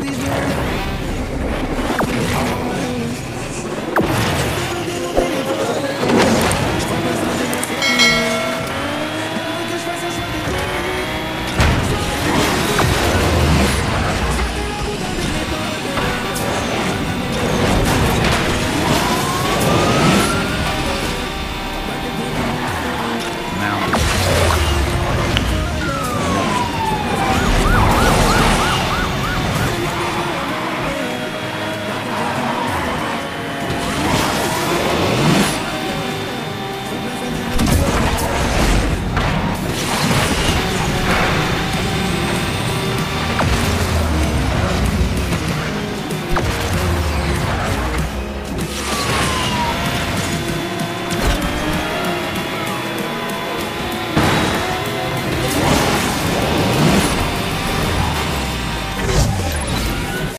these